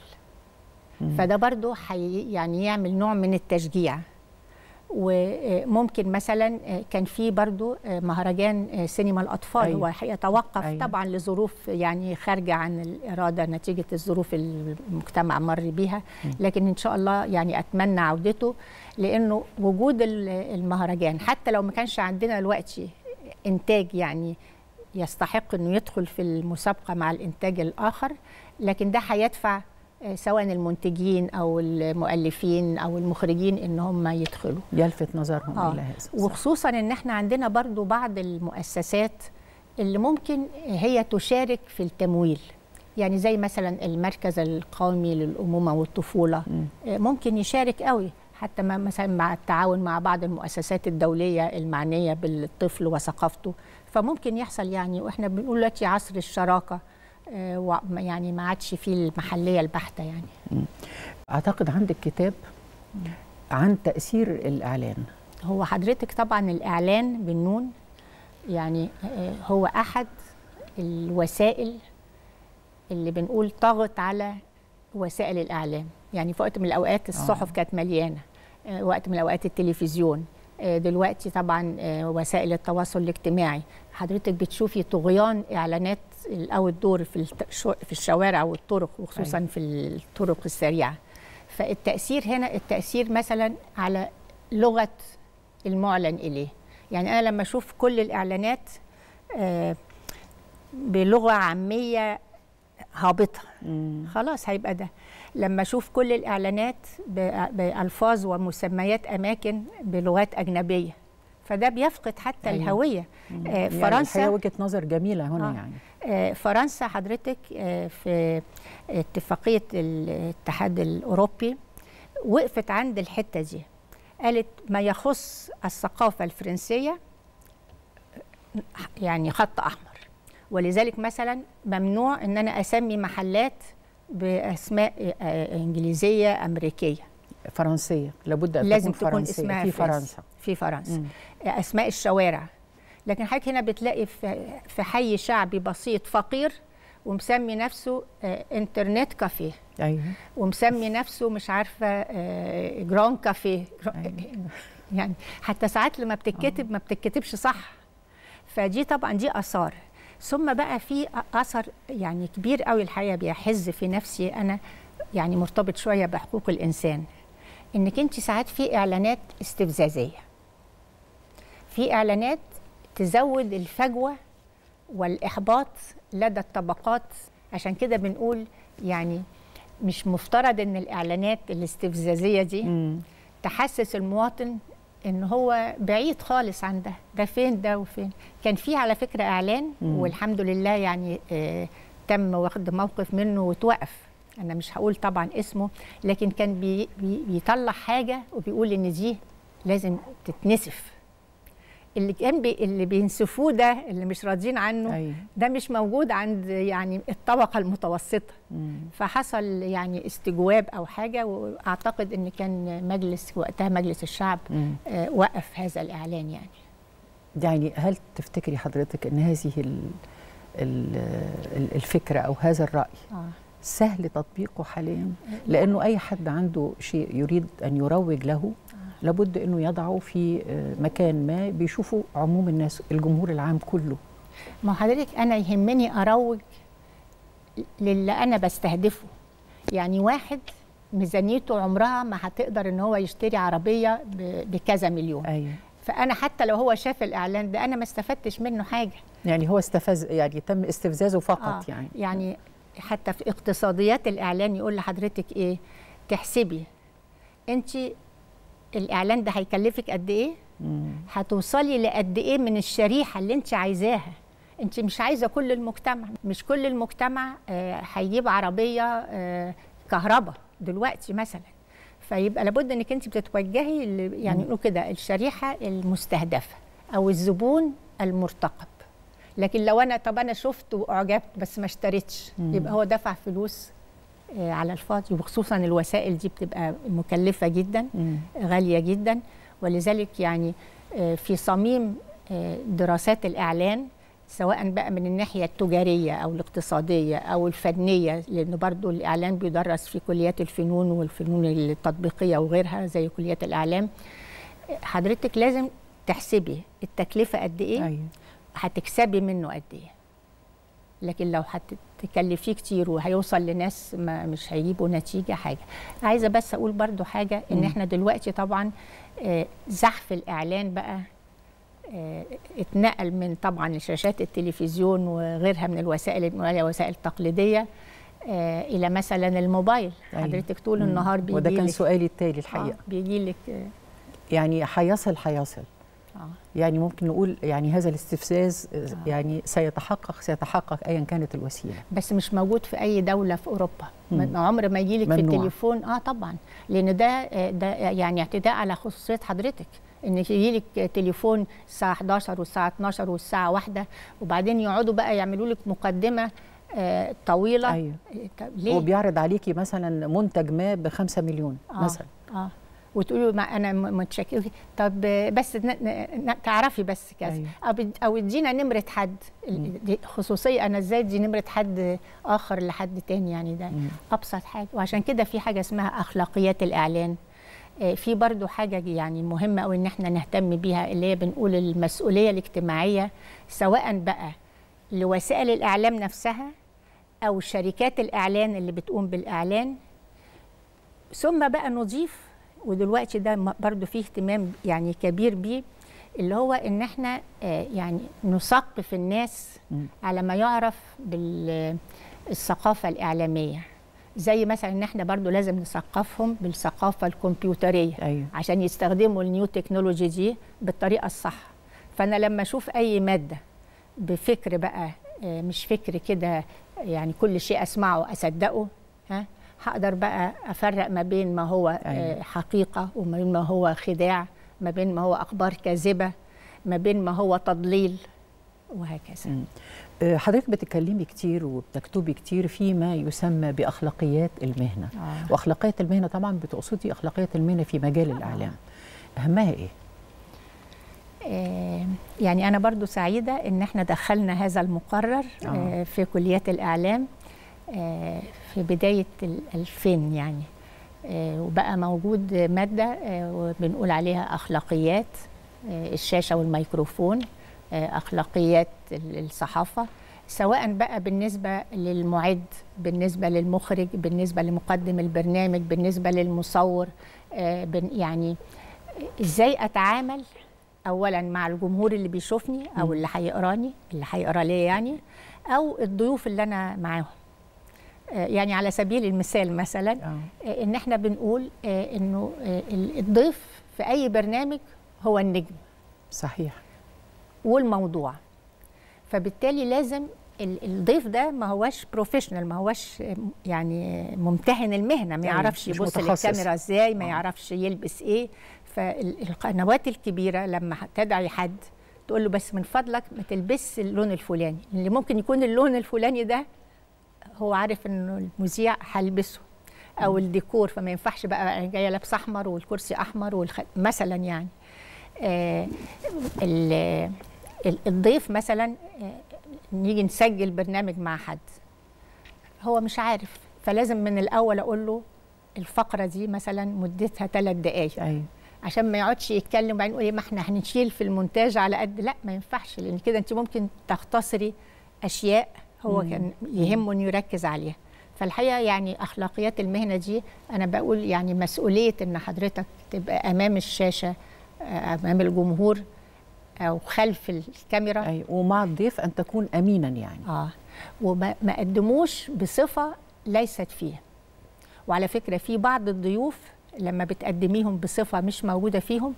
فده برضو حي يعني يعمل نوع من التشجيع. وممكن مثلا كان في برضو مهرجان سينما الأطفال، أيوة. هو يتوقف أيوة. طبعا لظروف يعني خارجة عن الإرادة نتيجة الظروف المجتمع مر بيها، لكن إن شاء الله يعني أتمنى عودته، لأنه وجود المهرجان حتى لو ما كانش عندنا دلوقتي إنتاج يعني يستحق إنه يدخل في المسابقة مع الإنتاج الآخر، لكن ده هيدفع سواء المنتجين أو المؤلفين أو المخرجين إن هم يدخلوا، يلفت نظرهم آه. إلى هذا. وخصوصا إن إحنا عندنا برضو بعض المؤسسات اللي ممكن هي تشارك في التمويل، يعني زي مثلا المركز القومي للأمومة والطفولة، م. ممكن يشارك قوي حتى مثلا مع التعاون مع بعض المؤسسات الدولية المعنية بالطفل وثقافته، فممكن يحصل يعني. وإحنا بنقول دلوقتي عصر الشراكة، يعني ما عادش فيه المحلية البحتة. يعني أعتقد عندك كتاب عن تأثير الإعلان. هو حضرتك طبعا الإعلان بالنون يعني هو أحد الوسائل اللي بنقول طغت على وسائل الإعلام. يعني في وقت من الأوقات الصحف كانت مليانة، وقت من الأوقات التلفزيون، دلوقتي طبعا وسائل التواصل الاجتماعي حضرتك بتشوفي طغيان إعلانات الأول دور في في الشوارع والطرق، وخصوصا أيوة. في الطرق السريعة. فالتأثير هنا التأثير مثلا على لغة المعلن إليه، يعني أنا لما أشوف كل الإعلانات بلغة عامية هابطة خلاص هيبقى ده. لما أشوف كل الإعلانات بألفاظ ومسميات أماكن بلغات أجنبية، فده بيفقد حتى أيوة. الهوية. آه فرنسا يعني وجهة نظر جميلة هنا آه. يعني آه فرنسا حضرتك آه في اتفاقية الاتحاد الأوروبي وقفت عند الحتة دي، قالت ما يخص الثقافة الفرنسية يعني خط أحمر، ولذلك مثلا ممنوع أن أنا أسمي محلات بأسماء آه إنجليزية أمريكية، فرنسية لابد أن لازم تكون, تكون اسمها في فرنسا في فرنسا مم. أسماء الشوارع. لكن حضرتك هنا بتلاقي في حي شعبي بسيط فقير ومسمي نفسه انترنت كافيه، أيوه. ومسمي نفسه مش عارفة جران كافيه، أيوه. يعني حتى ساعات لما بتتكتب ما بتتكتبش صح، فدي طبعا دي آثار. ثم بقى في أثر يعني كبير قوي الحقيقة بيحز في نفسي أنا، يعني مرتبط شوية بحقوق الإنسان، إنك أنت ساعات في إعلانات استفزازية، في إعلانات تزود الفجوة والإحباط لدى الطبقات. عشان كده بنقول يعني مش مفترض ان الاعلانات الاستفزازيه دي مم. تحسس المواطن ان هو بعيد خالص عن ده، ده فين ده وفين. كان في على فكره اعلان مم. والحمد لله يعني آه تم واخد موقف منه وتوقف، انا مش هقول طبعا اسمه، لكن كان بي بي بيطلع حاجه وبيقول ان دي لازم تتنسف. اللي كان بي اللي بينسفوه ده، اللي مش راضيين عنه، أيوة. ده مش موجود عند يعني الطبقه المتوسطه. مم. فحصل يعني استجواب او حاجه، واعتقد ان كان مجلس وقتها مجلس الشعب آه وقف هذا الاعلان. يعني يعني هل تفتكري حضرتك ان هذه ال ال الفكره او هذا الراي آه. سهل تطبيقه حاليا؟ لانه اي حد عنده شيء يريد ان يروج له لابد انه يضعه في مكان ما بيشوفه عموم الناس، الجمهور العام كله. ما حضرتك انا يهمني اروج للي انا بستهدفه. يعني واحد ميزانيته عمرها ما هتقدر ان هو يشتري عربيه بكذا مليون، أيوة. فانا حتى لو هو شاف الاعلان ده انا ما استفدتش منه حاجه. يعني هو استفز، يعني تم استفزازه فقط. آه. يعني يعني حتى في اقتصاديات الاعلان يقول لحضرتك ايه؟ تحسبي انت الاعلان ده هيكلفك قد ايه؟ مم. هتوصلي لقد ايه من الشريحه اللي انت عايزاها؟ انت مش عايزه كل المجتمع، مش كل المجتمع آه هيجيب عربيه آه كهرباء دلوقتي مثلا. فيبقى لابد انك انت بتتوجهي يعني نقول كده الشريحه المستهدفه او الزبون المرتقب. لكن لو انا طب انا شفت واعجبت بس ما اشتريتش، يبقى هو دفع فلوس على الفاضي. وخصوصا الوسائل دي بتبقى مكلفة جدا، مم. غالية جدا. ولذلك يعني في صميم دراسات الإعلان سواء بقى من الناحية التجارية أو الاقتصادية أو الفنية، لأنه برضو الإعلان بيدرس في كليات الفنون والفنون التطبيقية وغيرها زي كليات الإعلام. حضرتك لازم تحسبي التكلفة قد إيه، أيوة. هتكسبي منه قد إيه. لكن لو هتكلفيه كتير وهيوصل لناس ما مش هيجيبوا نتيجه حاجه. عايزه بس اقول برضو حاجه، ان احنا دلوقتي طبعا زحف الاعلان بقى اتنقل من طبعا شاشات التلفزيون وغيرها من الوسائل المنوعيه، وسائل تقليديه، الى مثلا الموبايل. حضرتك طول النهار بيجي لك، وده كان سؤالي التالي الحقيقه، بيجي لك يعني هيصل هيصل يعني ممكن نقول يعني هذا الاستفزاز يعني سيتحقق سيتحقق ايا كانت الوسيله. بس مش موجود في اي دوله في اوروبا، عمر ما يجي لك في التليفون. اه طبعا، لان ده ده يعني اعتداء على خصوصيه حضرتك، ان يجي لك تليفون الساعه احداشر والساعه اتناشر والساعه واحدة، وبعدين يقعدوا بقى يعملوا لك مقدمه آه طويله، أيوة. ليه؟ وبيعرض عليكي مثلا منتج ما ب خمسة مليون آه مثلا، اه وتقولوا ما انا متشكره، طب بس تعرفي بس كذا، أيوة. او ادينا نمره حد، دي خصوصيه. انا ازاي ادي نمره حد اخر لحد تاني؟ يعني ده مم. ابسط حاجه. وعشان كده في حاجه اسمها اخلاقيات الاعلان. في برضو حاجه يعني مهمه قوي ان احنا نهتم بيها، اللي هي بنقول المسؤوليه الاجتماعيه، سواء بقى لوسائل الاعلام نفسها او شركات الاعلان اللي بتقوم بالاعلان. ثم بقى نضيف، ودلوقتي ده برضو فيه اهتمام يعني كبير بيه، اللي هو ان احنا يعني نثقف الناس على ما يعرف بالثقافه الاعلاميه. زي مثلا ان احنا برضو لازم نثقفهم بالثقافه الكمبيوتريه، أيوة. عشان يستخدموا النيو تكنولوجي دي بالطريقه الصح. فانا لما اشوف اي ماده بفكر بقى مش فكر كده يعني كل شيء اسمعه اصدقه، ها هقدر بقى أفرق ما بين ما هو أيوة. حقيقة، وما بين ما هو خداع، ما بين ما هو أخبار كاذبة، ما بين ما هو تضليل، وهكذا. حضرتك بتتكلمي كتير وبتكتبي كتير فيما يسمى بأخلاقيات المهنة، آه. وأخلاقيات المهنة طبعا بتقصدي أخلاقيات المهنة في مجال الإعلام، آه. أهمها إيه؟ آه يعني أنا برضو سعيدة إن احنا دخلنا هذا المقرر آه. آه في كليات الإعلام في بداية الألفين يعني، وبقى موجود مادة بنقول عليها أخلاقيات الشاشة والميكروفون، أخلاقيات الصحافة، سواء بقى بالنسبة للمعد، بالنسبة للمخرج، بالنسبة لمقدم البرنامج، بالنسبة للمصور. يعني إزاي أتعامل أولا مع الجمهور اللي بيشوفني أو اللي هيقراني، اللي هيقرا لي يعني، أو الضيوف اللي أنا معاهم. يعني على سبيل المثال مثلا آه. ان احنا بنقول انه الضيف في اي برنامج هو النجم صحيح والموضوع، فبالتالي لازم الضيف ده ما هواش بروفيشنال، ما هواش يعني ممتهن المهنه، ما يعرفش يعني يبص للكاميرا ازاي، ما آه. يعرفش يلبس ايه. فالقنوات الكبيره لما تدعي حد تقول له بس من فضلك ما تلبسش اللون الفلاني، اللي ممكن يكون اللون الفلاني ده هو عارف انه المذيع هلبسه او الديكور، فما ينفعش بقى انا جايه لابسه احمر والكرسي احمر والخ... مثلا يعني آه ال... الضيف مثلا نيجي نسجل برنامج مع حد هو مش عارف، فلازم من الاول اقول له الفقره دي مثلا مدتها ثلاث دقائق أيوة. عشان ما يقعدش يتكلم وبعدين يقول ايه ما احنا هنشيل في المونتاج على قد، لا ما ينفعش، لان كده انت ممكن تختصري اشياء هو مم. كان يهمه انه يركز عليها. فالحقيقه يعني اخلاقيات المهنه دي انا بقول يعني مسؤوليه ان حضرتك تبقى امام الشاشه امام الجمهور أو خلف الكاميرا أي ومع الضيف أن تكون أمينا يعني آه وما ما قدموش بصفة ليست فيها. وعلى فكرة في بعض الضيوف لما بتقدميهم بصفة مش موجودة فيهم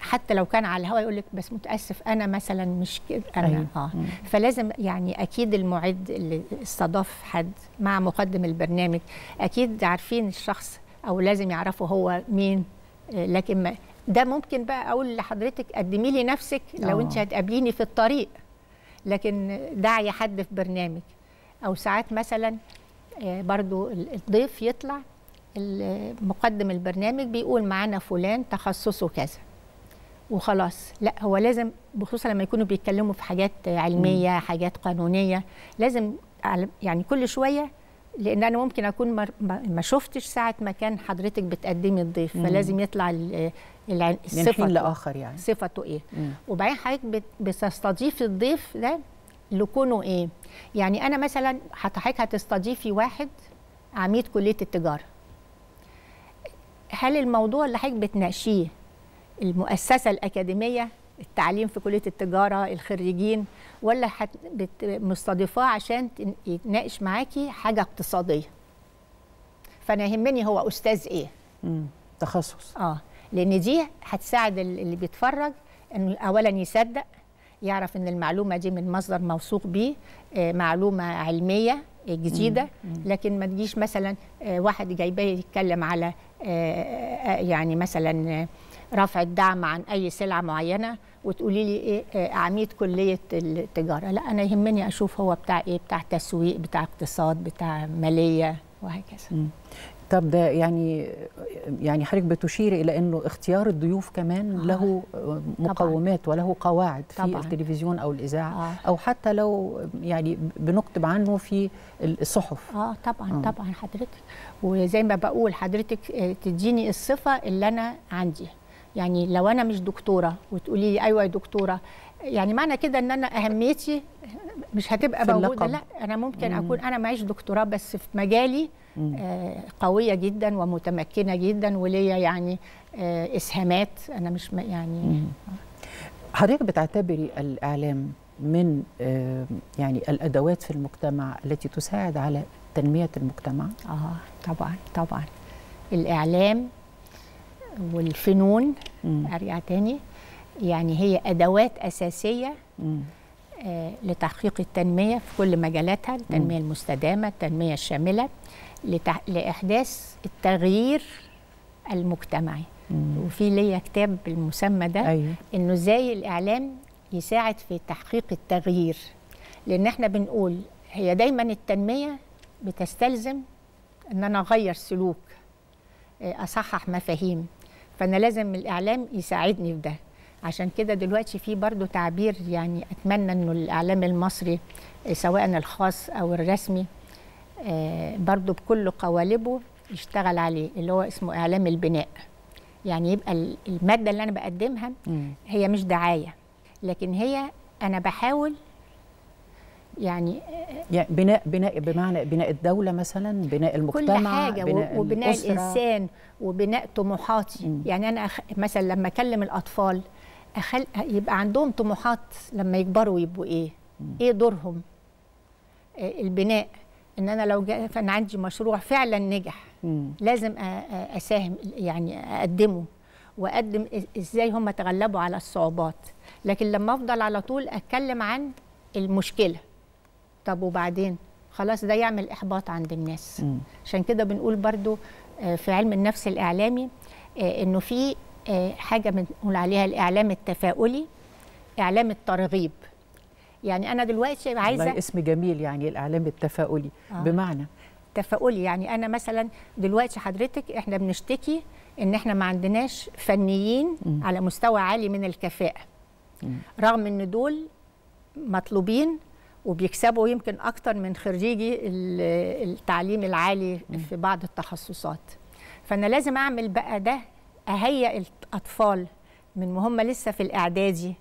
حتى لو كان على الهواء يقول لك بس متأسف أنا مثلا مش كده أنا أي. آه م. فلازم يعني أكيد المعد اللي استضاف حد مع مقدم البرنامج أكيد عارفين الشخص أو لازم يعرفوا هو مين، لكن ما ده ممكن بقى اقول لحضرتك قدمي لي نفسك لو انت هتقابليني في الطريق، لكن دعي حد في برنامج. او ساعات مثلا برضو الضيف يطلع مقدم البرنامج بيقول معانا فلان تخصصه كذا وخلاص، لا هو لازم بخصوصا لما يكونوا بيتكلموا في حاجات علميه م. حاجات قانونيه لازم يعني كل شويه، لان انا ممكن اكون ما شفتش ساعه ما كان حضرتك بتقدمي الضيف، فلازم يطلع الصفه لاخر يعني صفته ايه مم. وبعدين حضرتك بتستضيف الضيف ده لكونه ايه. يعني انا مثلا حضرتك هتستضيفي واحد عميد كليه التجاره، هل الموضوع اللي حضرتك بتناقشيه المؤسسه الاكاديميه التعليم في كليه التجاره الخريجين، ولا مستضيفاه عشان يتناقش معاكي حاجه اقتصاديه؟ فانا يهمني هو استاذ ايه امم تخصص اه لان دي هتساعد اللي بيتفرج انه اولا يصدق، يعرف ان المعلومه دي من مصدر موثوق بيه، معلومه علميه جديده. لكن ما تجيش مثلا واحد جايباه يتكلم على يعني مثلا رفع الدعم عن اي سلعه معينه وتقولي لي ايه عميد كليه التجاره، لا انا يهمني اشوف هو بتاع ايه، بتاع تسويق بتاع اقتصاد بتاع ماليه وهكذا. م. طب ده يعني يعني حضرتك بتشير الى انه اختيار الضيوف كمان آه. له مقومات طبعاً. وله قواعد في طبعاً. التلفزيون او الاذاعه آه. او حتى لو يعني بنكتب عنه في الصحف اه طبعا آه. طبعا حضرتك، وزي ما بقول حضرتك تديني الصفه اللي انا عندي. يعني لو انا مش دكتوره وتقولي لي ايوه يا دكتوره، يعني معنى كده ان انا اهميتي مش هتبقى موجوده، لا انا ممكن مم. اكون انا معيش دكتوراه بس في مجالي آه قويه جدا ومتمكنه جدا وليا يعني آه اسهامات انا مش يعني مم. حضرتك بتعتبري الاعلام من آه يعني الادوات في المجتمع التي تساعد على تنميه المجتمع؟ اه طبعا طبعا الاعلام والفنون مم. ارجع تاني يعني هي ادوات اساسيه آه لتحقيق التنميه في كل مجالاتها، التنميه مم. المستدامه، التنميه الشامله، لتح... لاحداث التغيير المجتمعي. مم. وفي ليا كتاب بالمسمى ده أيوه. انه ازاي الاعلام يساعد في تحقيق التغيير، لان احنا بنقول هي دايما التنميه بتستلزم ان انا اغير سلوك اصحح مفاهيم، فانا لازم الاعلام يساعدني في ده. عشان كده دلوقتي في برضو تعبير يعني اتمنى انه الاعلام المصري سواء الخاص او الرسمي برضو بكل قوالبه يشتغل عليه، اللي هو اسمه اعلام البناء. يعني يبقى الماده اللي انا بقدمها هي مش دعايه، لكن هي انا بحاول يعني بناء بناء بمعنى بناء الدولة مثلا، بناء المجتمع، كل حاجة، بناء وبناء الأسرة. الإنسان وبناء طموحاتي. م. يعني أنا أخ... مثلا لما أكلم الأطفال أخل... يبقى عندهم طموحات لما يكبروا يبقوا إيه؟ م. إيه دورهم؟ البناء ان انا لو كان عندي مشروع فعلا نجح مم. لازم اساهم، يعني اقدمه واقدم ازاي هم تغلبوا على الصعوبات. لكن لما افضل على طول اتكلم عن المشكله، طب وبعدين خلاص ده يعمل احباط عند الناس. مم. عشان كده بنقول برضو في علم النفس الاعلامي انه في حاجه بنقول عليها الاعلام التفاؤلي، اعلام الترغيب. يعني انا دلوقتي عايزه، اسم جميل يعني الاعلام التفاؤلي. آه. بمعنى تفاؤلي، يعني انا مثلا دلوقتي حضرتك احنا بنشتكي ان احنا ما عندناش فنيين م. على مستوى عالي من الكفاءه، م. رغم ان دول مطلوبين وبيكسبوا يمكن اكتر من خريجي التعليم العالي م. في بعض التخصصات. فانا لازم اعمل بقى ده، اهيئ الاطفال من وهم لسه في الاعدادي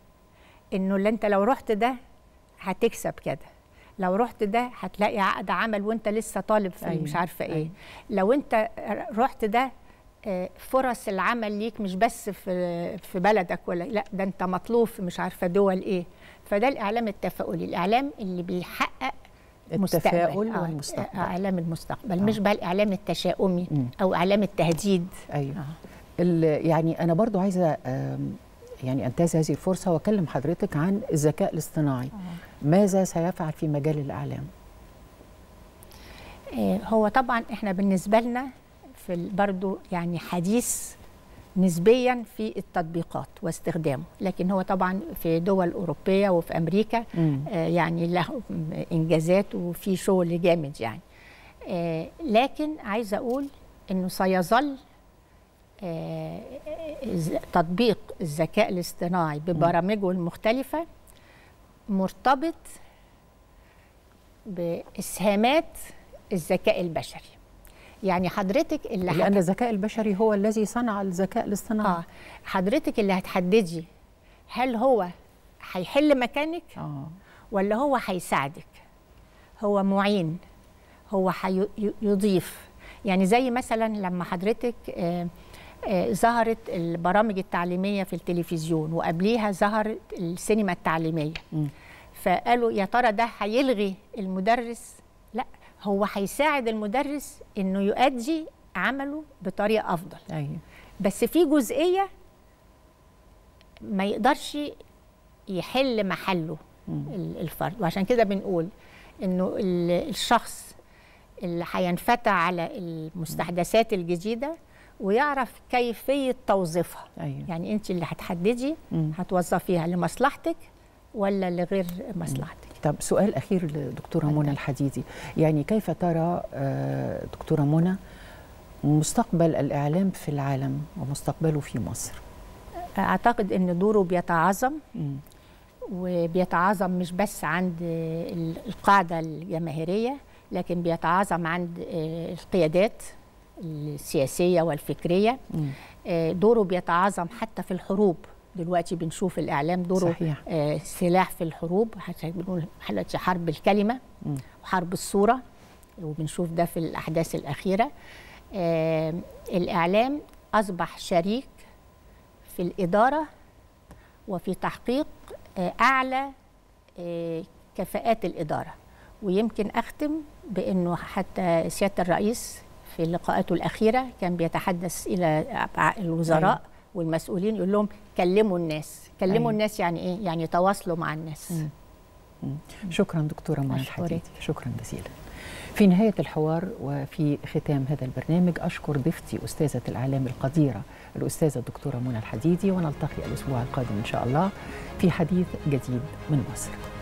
انه اللي انت لو رحت ده هتكسب كده، لو رحت ده هتلاقي عقد عمل وانت لسه طالب في أيوة. مش عارفه ايه، أيوة. لو انت رحت ده فرص العمل ليك مش بس في في بلدك ولا لا، ده انت مطلوب في مش عارفه دول ايه. فده الاعلام التفاؤلي، الاعلام اللي بيحقق التفاؤل آه. والمستقبل، اعلام المستقبل آه. مش بقى الاعلام التشاؤمي م. او اعلام التهديد. ايوه آه. يعني انا برضو عايزه يعني أنتهز هذه الفرصة وأكلم حضرتك عن الذكاء الاصطناعي. ماذا سيفعل في مجال الإعلام؟ هو طبعا إحنا بالنسبة لنا في برضو يعني حديث نسبيا في التطبيقات واستخدامه، لكن هو طبعا في دول أوروبية وفي أمريكا مم. يعني له إنجازات وفي شغل جامد يعني، لكن عايزة أقول إنه سيظل تطبيق الذكاء الاصطناعي ببرامجه المختلفة مرتبط بإسهامات الذكاء البشري. يعني حضرتك اللي لأن هت... الذكاء البشري هو الذي صنع الذكاء الاصطناعي. آه. حضرتك اللي هتحددي هل هو هيحل مكانك آه. ولا هو هيساعدك، هو معين، هو هيضيف. يعني زي مثلا لما حضرتك آه ظهرت البرامج التعليمية في التلفزيون وقبليها ظهرت السينما التعليمية، م. فقالوا يا ترى ده هيلغي المدرس؟ لا، هو هيساعد المدرس انه يؤدي عمله بطريقة افضل. أيه. بس في جزئية ما يقدرش يحل محله م. الفرد. وعشان كده بنقول انه الشخص اللي هينفتح على المستحدثات الجديدة ويعرف كيفية توظيفها. أيوة. يعني انت اللي هتحددي هتوظفيها لمصلحتك ولا لغير مصلحتك. طب سؤال أخير لدكتورة منى الحديدي، يعني كيف ترى دكتورة منى مستقبل الإعلام في العالم ومستقبله في مصر؟ أعتقد أن دوره بيتعظم، وبيتعظم مش بس عند القاعدة الجماهيرية، لكن بيتعظم عند القيادات السياسية والفكرية. دوره بيتعظم حتى في الحروب. دلوقتي بنشوف الإعلام دوره صحيح. سلاح في الحروب، حتى بنقول دلوقتي حرب الكلمة مم. وحرب الصورة، وبنشوف ده في الأحداث الأخيرة. الإعلام أصبح شريك في الإدارة وفي تحقيق أعلى كفاءات الإدارة. ويمكن أختم بأنه حتى سيادة الرئيس في لقاءاته الأخيرة كان بيتحدث إلى الوزراء أيوة. والمسؤولين، يقول لهم كلموا الناس، كلموا أيوة. الناس يعني إيه؟ يعني تواصلوا مع الناس. مم. مم. شكرا دكتورة منى الحديدي، شكرا جزيلا. في نهاية الحوار وفي ختام هذا البرنامج أشكر ضيفتي أستاذة الإعلام القديرة الأستاذة الدكتورة منى الحديدي، ونلتقي الأسبوع القادم إن شاء الله في حديث جديد من مصر.